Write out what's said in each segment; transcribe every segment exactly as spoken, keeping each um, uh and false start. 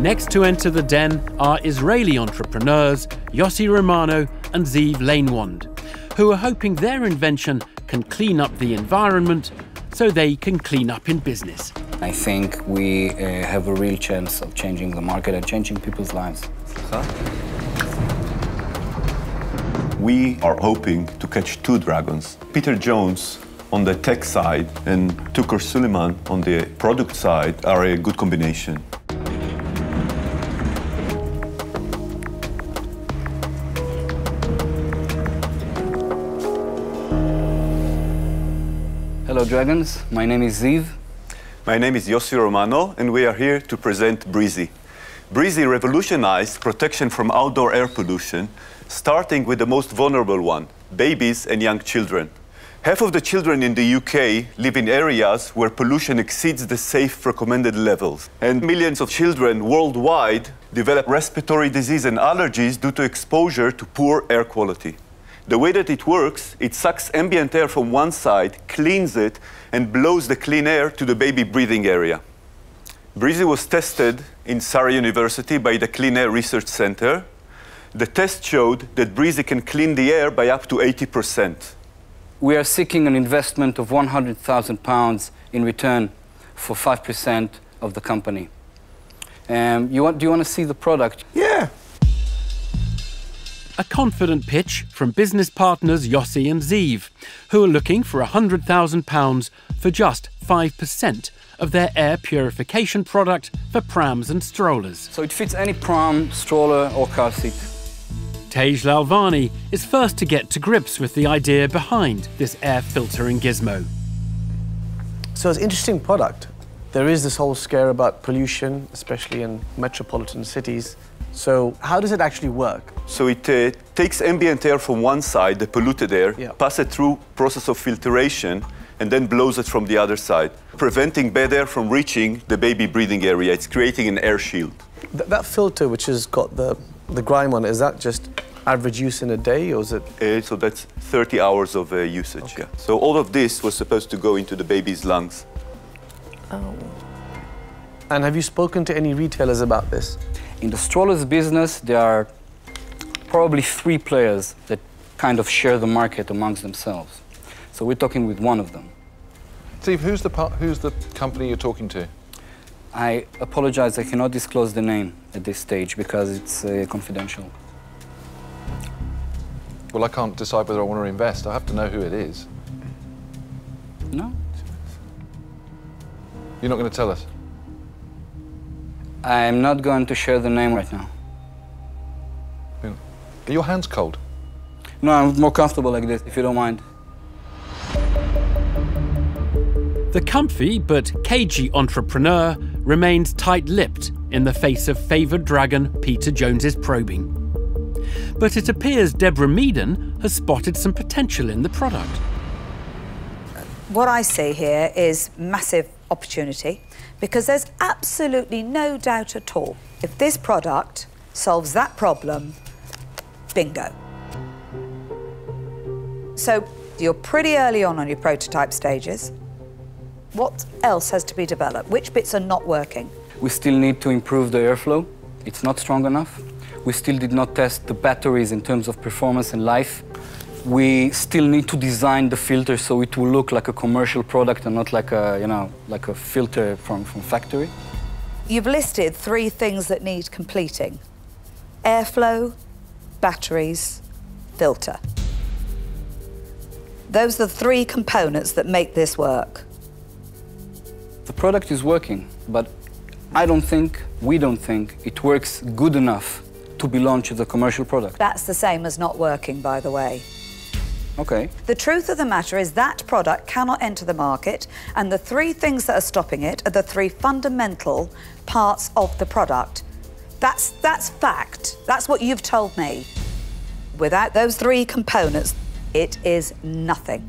Next to enter the den are Israeli entrepreneurs Yossi Romano and Ziv Leinwand, who are hoping their invention can clean up the environment so they can clean up in business. I think we uh, have a real chance of changing the market and changing people's lives. We are hoping to catch two dragons, Peter Jones on the tech side and Touker Suleyman on the product side are a good combination. Hello, dragons. My name is Ziv. My name is Yossi Romano, and we are here to present Brizi. Brizi revolutionized protection from outdoor air pollution, starting with the most vulnerable one, babies and young children. Half of the children in the U K live in areas where pollution exceeds the safe recommended levels. And millions of children worldwide develop respiratory disease and allergies due to exposure to poor air quality. The way that it works, it sucks ambient air from one side, cleans it, and blows the clean air to the baby breathing area. Brizi was tested in Surrey University by the Clean Air Research Center. The test showed that Brizi can clean the air by up to eighty percent. We are seeking an investment of one hundred thousand pounds in return for five percent of the company. Um, you want, do you want to see the product? Yeah. A confident pitch from business partners Yossi and Ziv, who are looking for one hundred thousand pounds for just five percent of their air purification product for prams and strollers. So it fits any pram, stroller or car seat. Tej Lalvani is first to get to grips with the idea behind this air filtering gizmo. So it's an interesting product. There is this whole scare about pollution, especially in metropolitan cities. So how does it actually work? So it uh, takes ambient air from one side, the polluted air, yeah. passes it through process of filtration, and then blows it from the other side, preventing bad air from reaching the baby breathing area. It's creating an air shield. Th that filter which has got the, the grime on it, is that just average use in a day, or is it...? Uh, so that's thirty hours of uh, usage, okay. yeah. So all of this was supposed to go into the baby's lungs. Oh. And have you spoken to any retailers about this? In the strollers business, there are probably three players that kind of share the market amongst themselves. So we're talking with one of them. Steve, who's the, who's the company you're talking to? I apologize, I cannot disclose the name at this stage because it's uh, confidential. Well, I can't decide whether I want to invest. I have to know who it is. No. You're not going to tell us? I'm not going to share the name right now. Are your hands cold? No, I'm more comfortable like this, if you don't mind. The comfy but cagey entrepreneur remains tight-lipped in the face of favoured dragon Peter Jones's probing. But it appears Deborah Meaden has spotted some potential in the product. What I see here is massive opportunity, because there's absolutely no doubt at all. If this product solves that problem, bingo. So you're pretty early on on your prototype stages. What else has to be developed? Which bits are not working? We still need to improve the airflow. It's not strong enough. We still did not test the batteries in terms of performance and life. We still need to design the filter so it will look like a commercial product and not like a, you know, like a filter from, from factory. You've listed three things that need completing. Airflow, batteries, filter. Those are the three components that make this work. The product is working, but I don't think, we don't think, it works good enough to be launched as a commercial product. That's the same as not working, by the way. Okay. The truth of the matter is that product cannot enter the market, and the three things that are stopping it are the three fundamental parts of the product. That's, that's fact. That's what you've told me. Without those three components, it is nothing.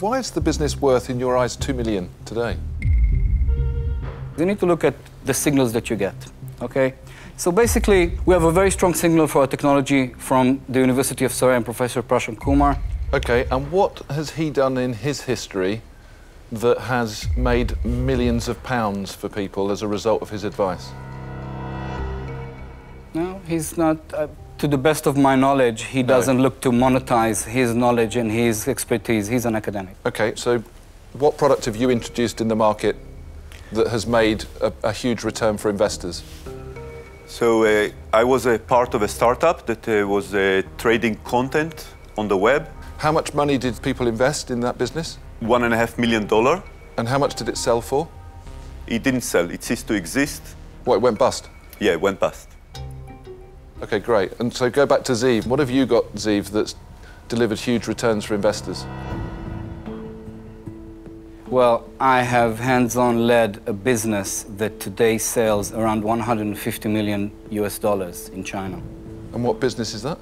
Why is the business worth, in your eyes, two million today? You need to look at the signals that you get, okay? So basically, we have a very strong signal for our technology from the University of Surrey and Professor Prashant Kumar. Okay, and what has he done in his history that has made millions of pounds for people as a result of his advice? No, he's not. Uh, to the best of my knowledge, he doesn't no. look to monetize his knowledge and his expertise. He's an academic. Okay, so what product have you introduced in the market that has made a, a huge return for investors? So uh, I was a part of a startup that uh, was uh, trading content on the web. How much money did people invest in that business? One and a half million dollar. And how much did it sell for? It didn't sell. It ceased to exist. What, it went bust? Yeah, it went bust. Okay, great. And so go back to Ziv. What have you got, Ziv, that's delivered huge returns for investors? Well, I have hands-on led a business that today sells around one hundred fifty million US dollars in China. And what business is that?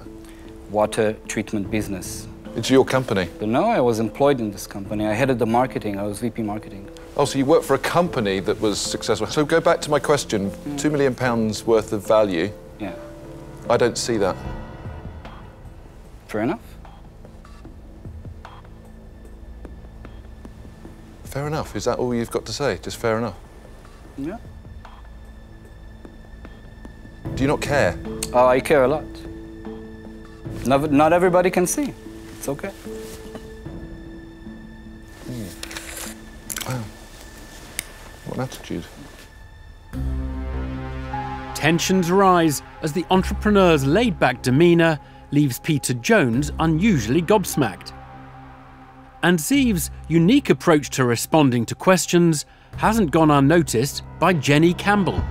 Water treatment business. It's your company? No, I was employed in this company. I headed the marketing. I was V P marketing. Oh, so you worked for a company that was successful. So go back to my question. Mm. Two million pounds worth of value. Yeah. I don't see that. Fair enough. Fair enough. Is that all you've got to say? Just fair enough? Yeah. Do you not care? Oh, I care a lot. Not, not everybody can see. It's okay. Mm. Wow. What an attitude. Tensions rise as the entrepreneur's laid-back demeanour leaves Peter Jones unusually gobsmacked. And Ziv's unique approach to responding to questions hasn't gone unnoticed by Jenny Campbell.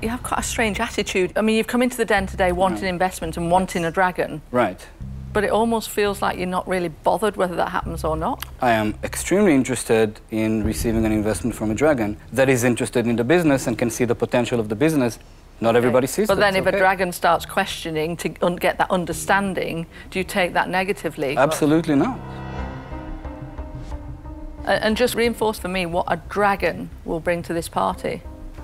You have quite a strange attitude. I mean, you've come into the den today wanting no. investment and wanting a dragon. Right. But it almost feels like you're not really bothered whether that happens or not. I am extremely interested in receiving an investment from a dragon that is interested in the business and can see the potential of the business. Not okay. everybody sees but that. But then if okay. a dragon starts questioning to un get that understanding, do you take that negatively? Absolutely not. And just reinforce for me what a dragon will bring to this party.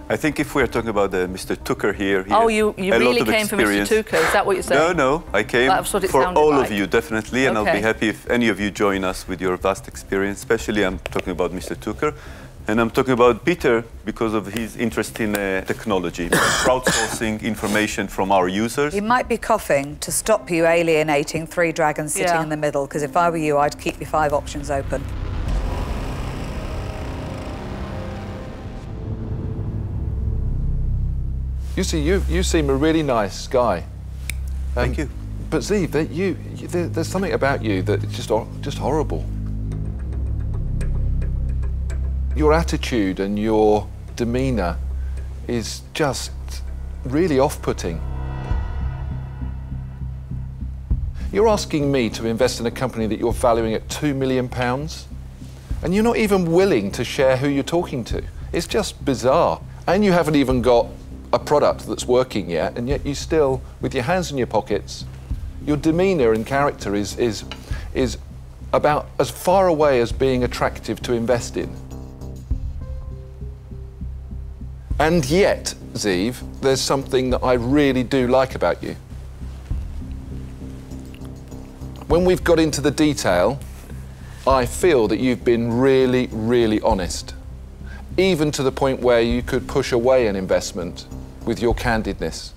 I think if we're talking about uh, Mister Touker here, he oh, you, you really came for Mister Touker, is that what you're saying? No, no, I came for all like. of you, definitely, and okay. I'll be happy if any of you join us with your vast experience, especially I'm talking about Mister Touker, and I'm talking about Peter because of his interest in uh, technology, crowdsourcing information from our users. You might be coughing to stop you alienating three dragons sitting yeah. in the middle, because if I were you, I'd keep your five options open. You see, you, you seem a really nice guy. Um, Thank you. But Ziv, there, you, there, there's something about you that's just, just horrible. Your attitude and your demeanour is just really off-putting. You're asking me to invest in a company that you're valuing at two million pounds, and you're not even willing to share who you're talking to. It's just bizarre. And you haven't even got a product that's working yet, and yet you still, with your hands in your pockets, your demeanour and character is, is, is about as far away as being attractive to invest in. And yet, Ziv, there's something that I really do like about you. When we've got into the detail, I feel that you've been really, really honest, even to the point where you could push away an investment with your candidness.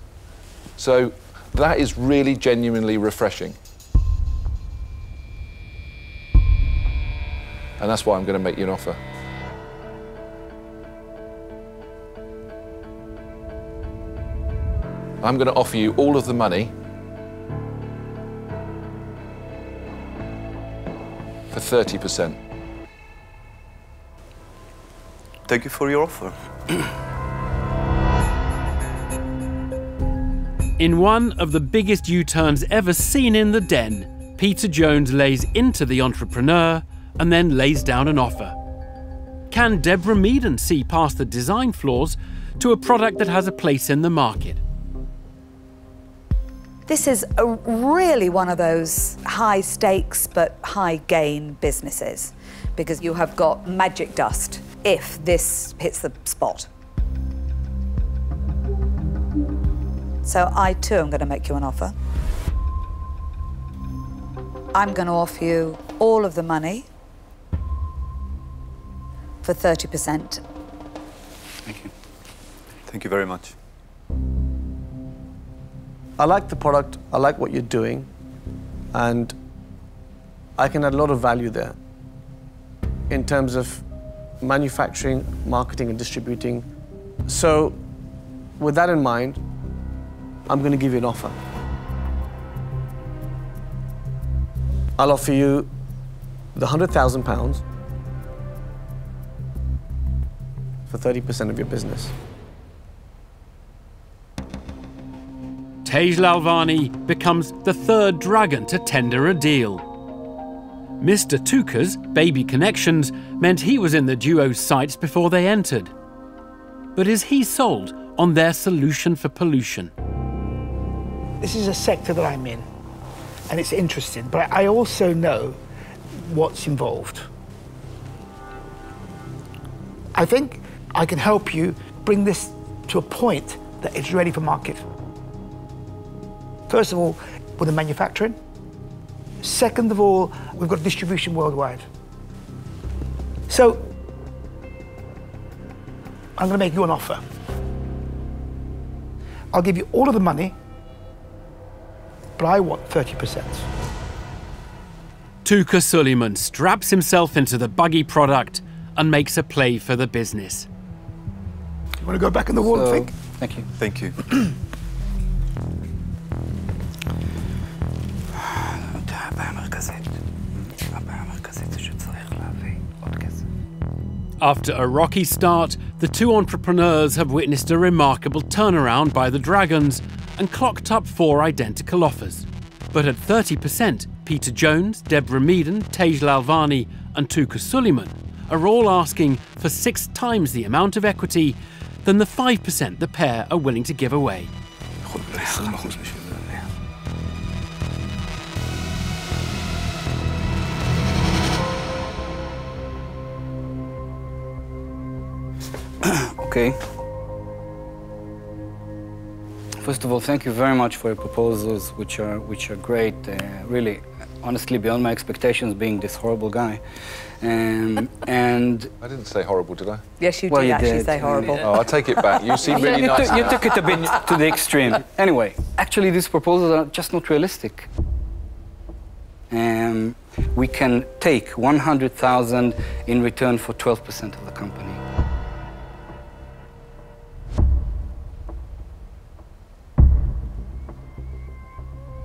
So that is really genuinely refreshing. And that's why I'm going to make you an offer. I'm going to offer you all of the money for thirty percent. Thank you for your offer. In one of the biggest U-turns ever seen in the den, Peter Jones lays into the entrepreneur and then lays down an offer. Can Deborah Meaden see past the design flaws to a product that has a place in the market? This is a really one of those high stakes but high gain businesses, because you have got magic dust if this hits the spot. So I too am going to make you an offer. I'm going to offer you all of the money for thirty percent. Thank you. Thank you very much. I like the product, I like what you're doing, and I can add a lot of value there in terms of manufacturing, marketing, and distributing. So, with that in mind, I'm going to give you an offer. I'll offer you the one hundred thousand pounds for thirty percent of your business. Tej Lalvani becomes the third dragon to tender a deal. Mister Touker's baby connections meant he was in the duo's sights before they entered. But is he sold on their solution for pollution? This is a sector that I'm in, and it's interesting, but I also know what's involved. I think I can help you bring this to a point that it's ready for market. First of all, with the manufacturing. Second of all, we've got distribution worldwide. So, I'm going to make you an offer. I'll give you all of the money, but I want thirty percent. Touker Suleyman straps himself into the buggy product and makes a play for the business. You want to go back in the wall so, and think? Thank you. Thank you. After a rocky start, the two entrepreneurs have witnessed a remarkable turnaround by the Dragons and clocked up four identical offers. But at thirty percent, Peter Jones, Deborah Meaden, Tej Lalvani and Touker Suleyman are all asking for six times the amount of equity than the five percent the pair are willing to give away. Okay. First of all, thank you very much for your proposals, which are which are great. Uh, really, honestly, beyond my expectations, being this horrible guy. Um, and I didn't say horrible, did I? Yes, you well, did you actually did. say horrible. Oh, I take it back. You seem really you nice. Took, you took it a bit to the extreme. Anyway, actually, these proposals are just not realistic. Um, we can take one hundred thousand in return for twelve percent of the company.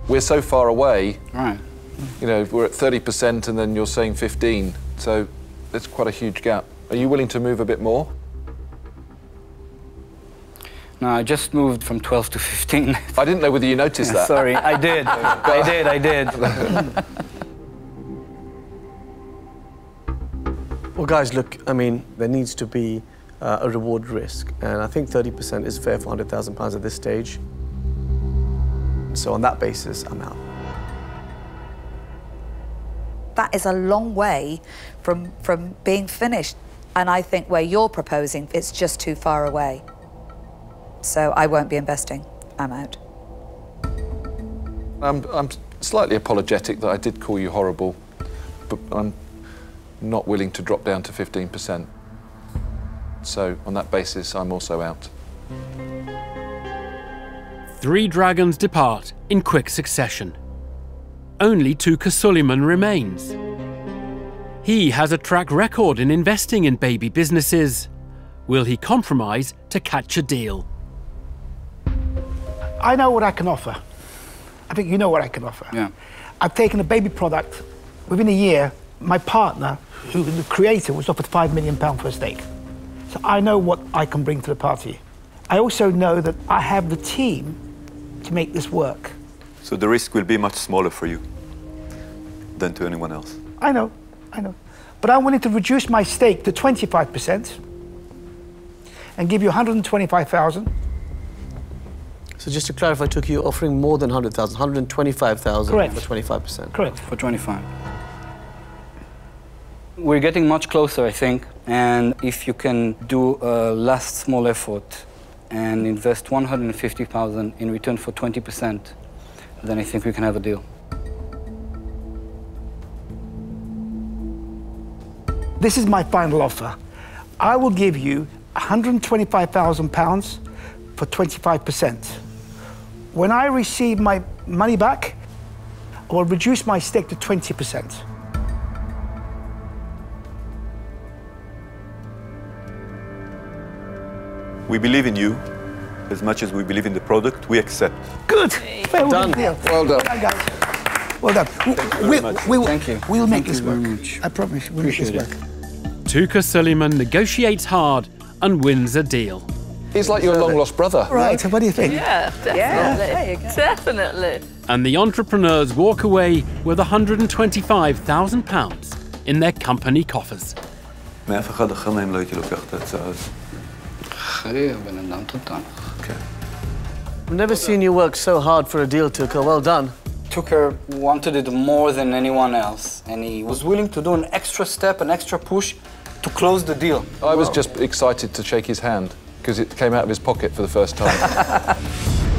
We're so far away, right. You know, we're at thirty percent and then you're saying fifteen, so that's quite a huge gap. Are you willing to move a bit more? No, I just moved from twelve to fifteen. I didn't know whether you noticed that. Sorry, I did, I did, I did. Well, guys, look, I mean, there needs to be uh, a reward risk, and I think thirty percent is fair for one hundred thousand pounds at this stage. So on that basis, I'm out. That is a long way from, from being finished. And I think where you're proposing, it's just too far away. So I won't be investing. I'm out. I'm, I'm slightly apologetic that I did call you horrible, but I'm not willing to drop down to fifteen percent. So on that basis, I'm also out. Three dragons depart in quick succession. Only Touker Suleyman remains. He has a track record in investing in baby businesses. Will he compromise to catch a deal? I know what I can offer. I think you know what I can offer. Yeah. I've taken a baby product. Within a year, my partner, who the creator, was offered five million pounds for a stake. So I know what I can bring to the party. I also know that I have the team to make this work. So the risk will be much smaller for you than to anyone else. I know, I know. But I wanted to reduce my stake to twenty-five percent and give you one hundred twenty-five thousand. So just to clarify, Touker, you're offering more than one hundred thousand, one hundred twenty-five thousand for twenty-five percent. Correct. For twenty-five. We're getting much closer, I think. And if you can do a last small effort and invest one hundred fifty thousand in return for twenty percent, then I think we can have a deal. This is my final offer. I will give you one hundred and twenty-five thousand pounds for twenty-five percent. When I receive my money back, I will reduce my stake to twenty percent. We believe in you as much as we believe in the product. We accept. Good. Well done. Deal. Well done. Well done. Well done. Thank we, you very we, much. Thank you. We'll make Thank this work. I promise. We'll Appreciate make this work. Touker Suleyman negotiates hard and wins a deal. He's like your long-lost brother. Right. What do you think? Yeah, definitely. Yeah. There you go. Definitely. And the entrepreneurs walk away with one hundred and twenty-five thousand pounds in their company coffers. I've never seen you work so hard for a deal, Touker. Well done. Touker wanted it more than anyone else, and he was willing to do an extra step, an extra push to close the deal. I was just excited to shake his hand because it came out of his pocket for the first time.